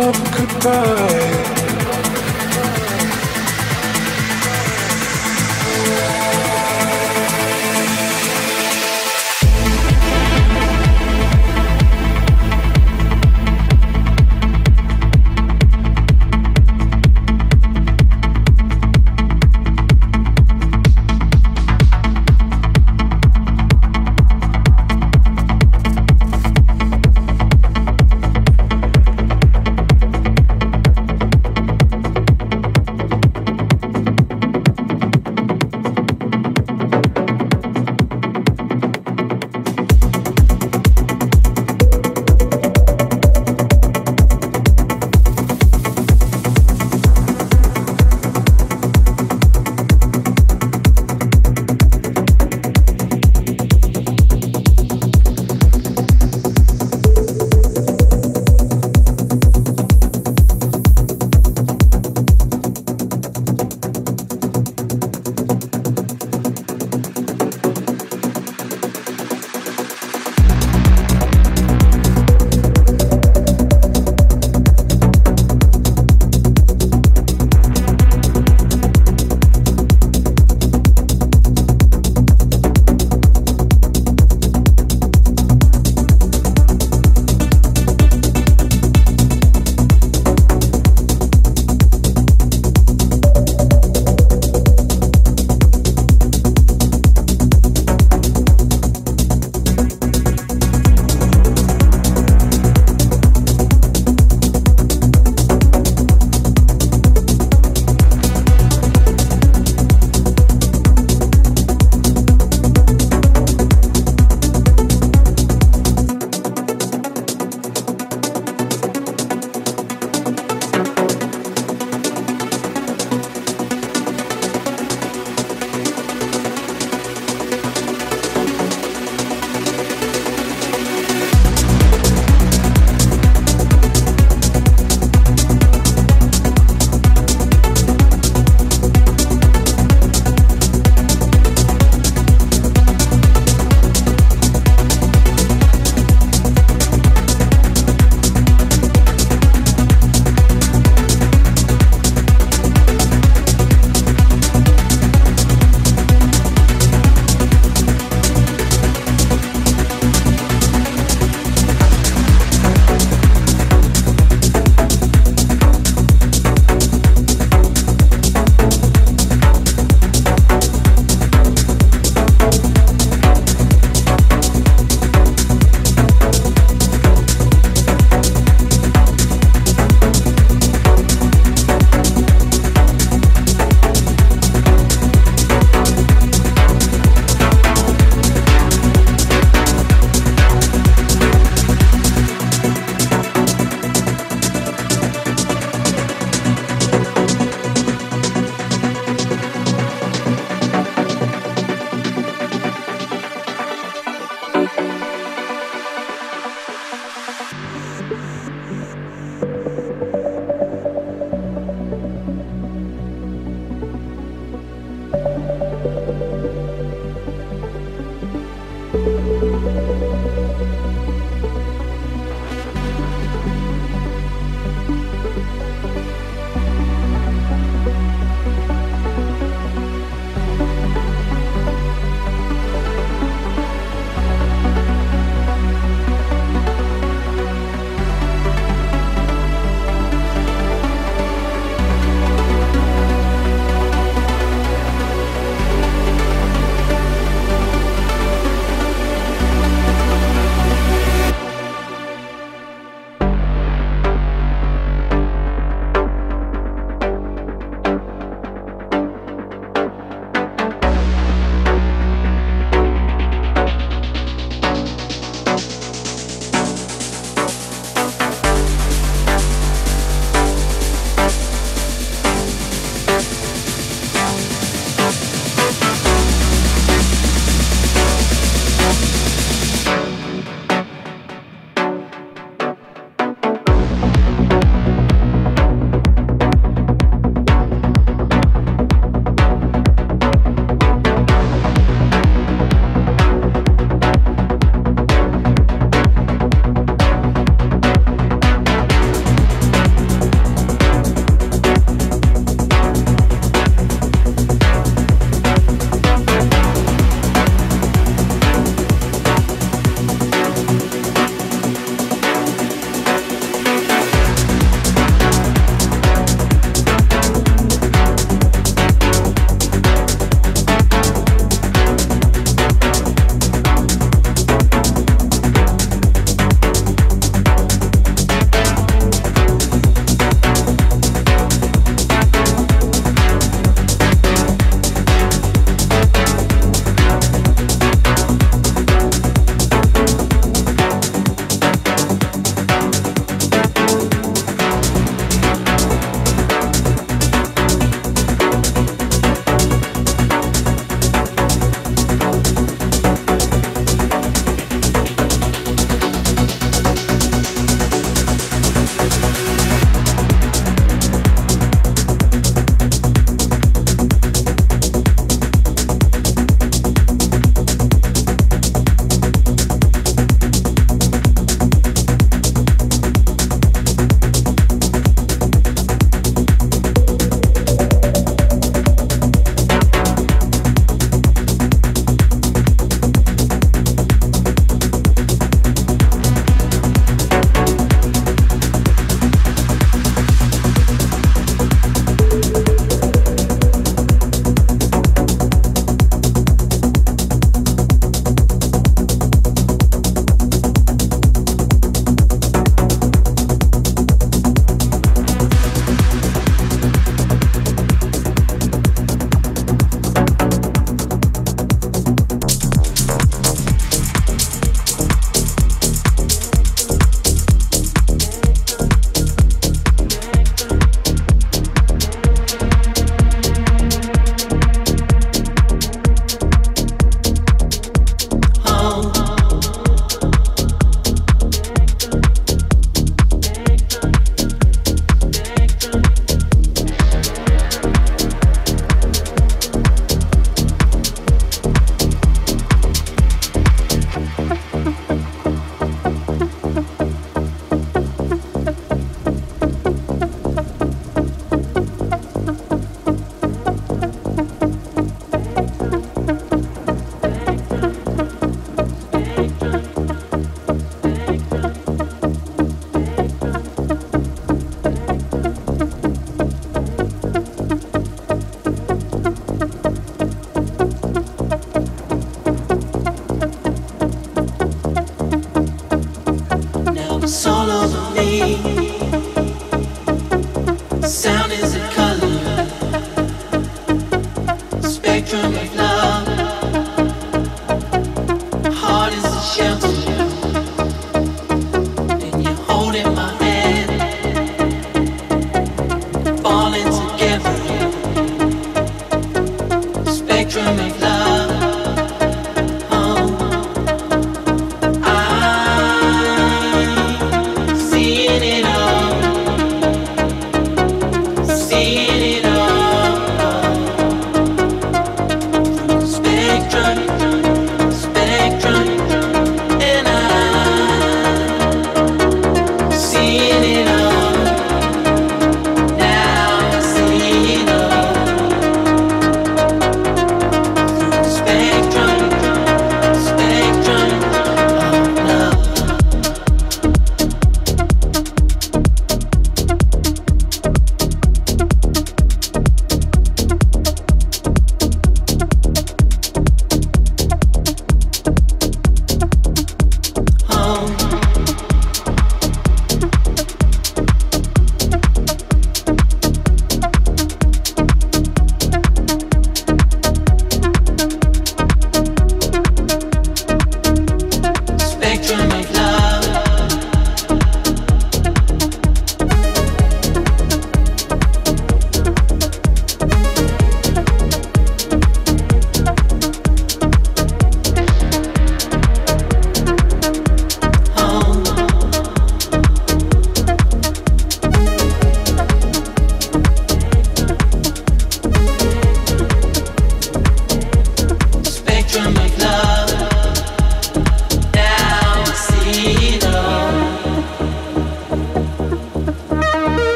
come goodbye.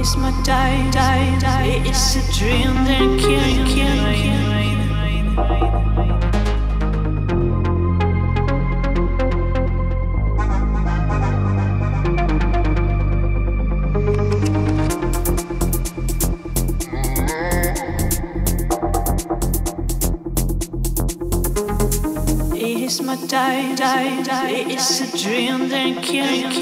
waste my time. It's a dream that can't. It's my die. It's a dream that can't.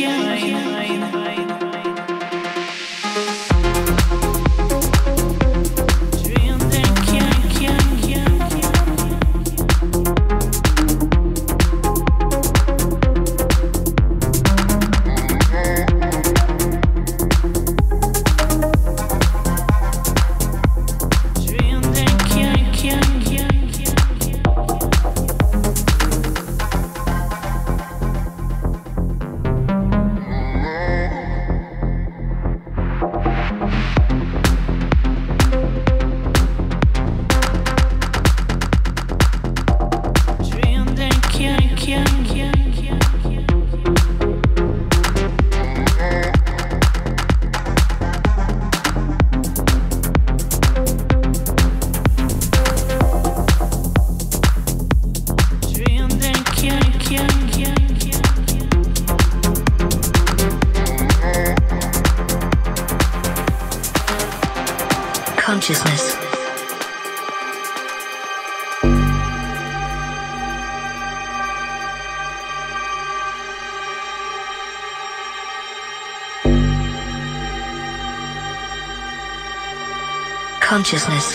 Consciousness. Consciousness.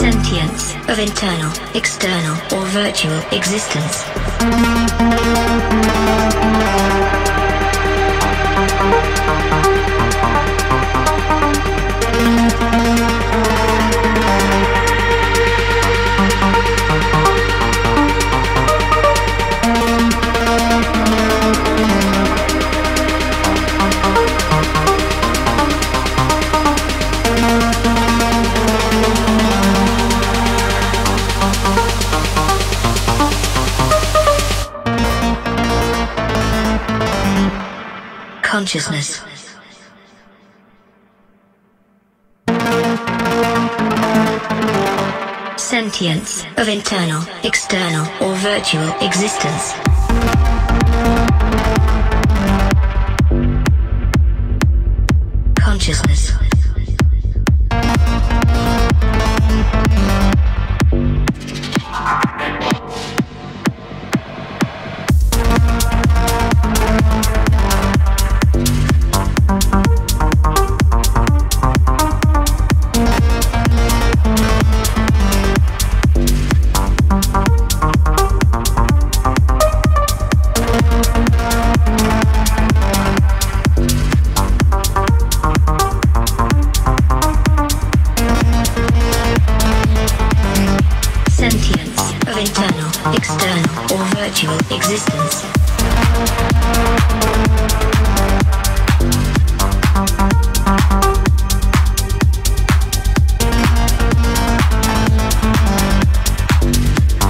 Sentience of internal, external, or virtual existence. Consciousness. Sentience of internal, external, or virtual existence. Consciousness. Internal, external, or virtual existence. Consciousness.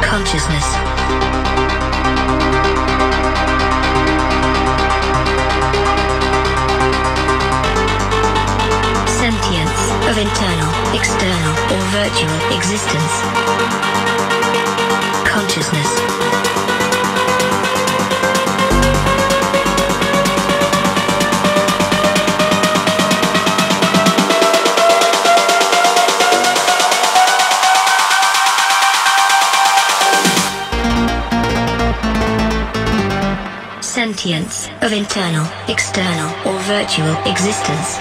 Consciousness. Sentience. spiritual existence, consciousness. Sentience of internal, external, or virtual existence.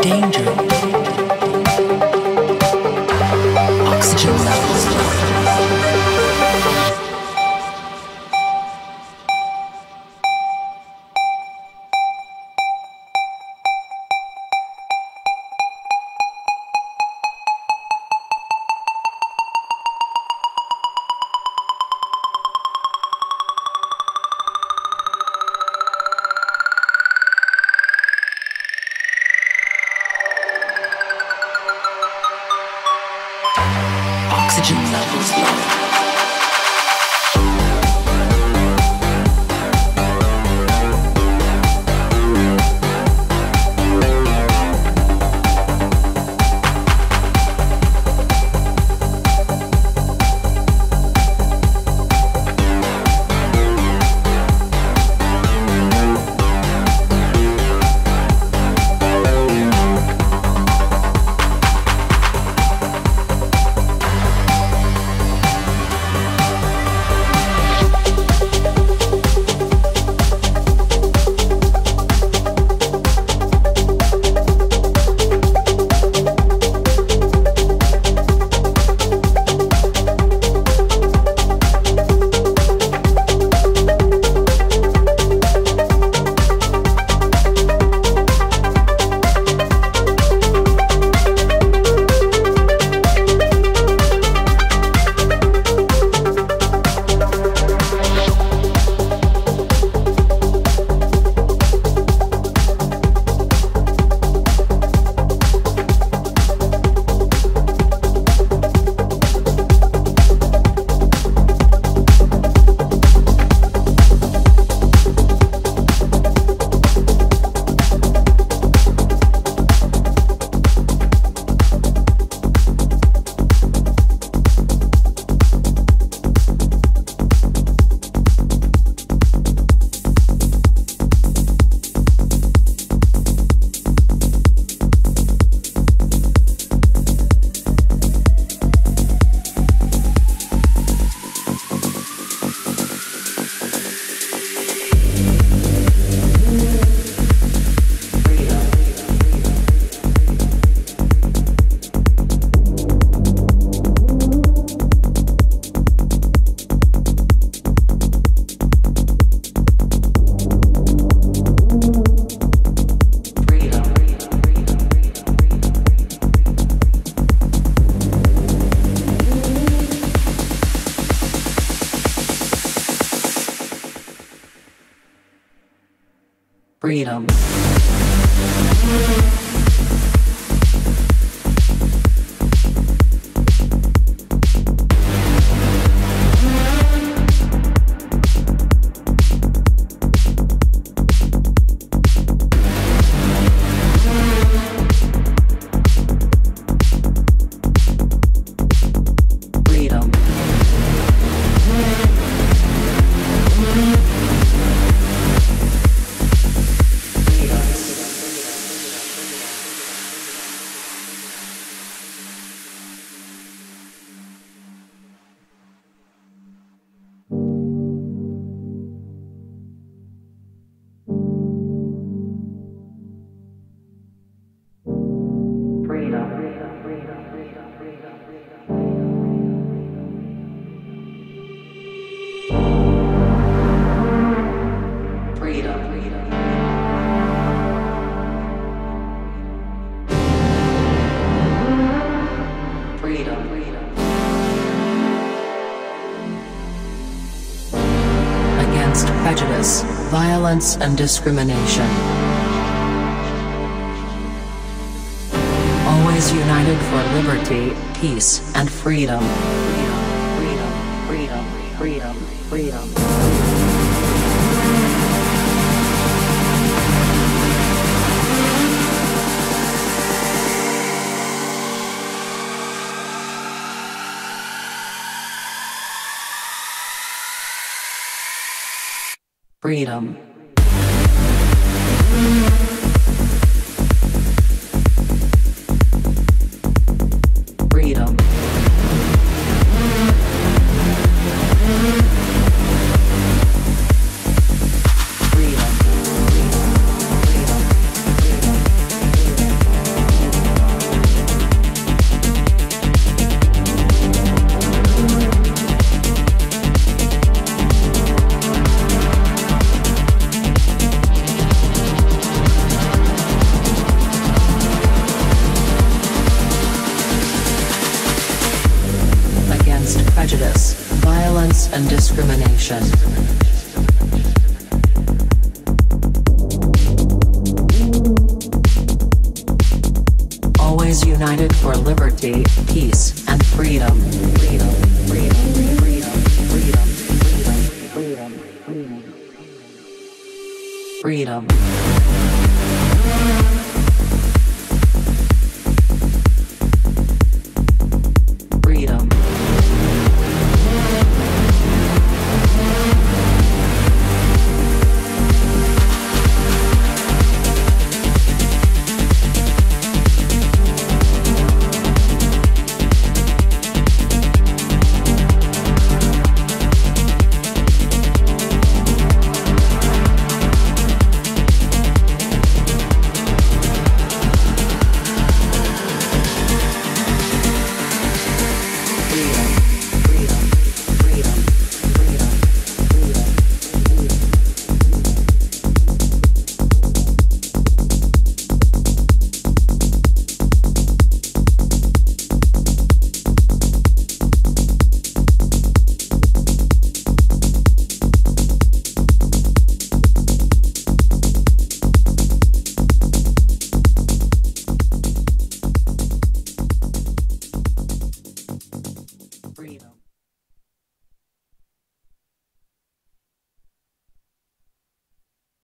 Danger. freedom. Against prejudice, violence, and discrimination. Always united for liberty, peace, and freedom. Freedom, freedom, freedom, freedom, freedom. Freedom. Freedom. Prejudice, violence, and discrimination. Always united for liberty, peace, and freedom. Freedom, freedom, freedom, freedom, freedom, freedom, freedom. Freedom.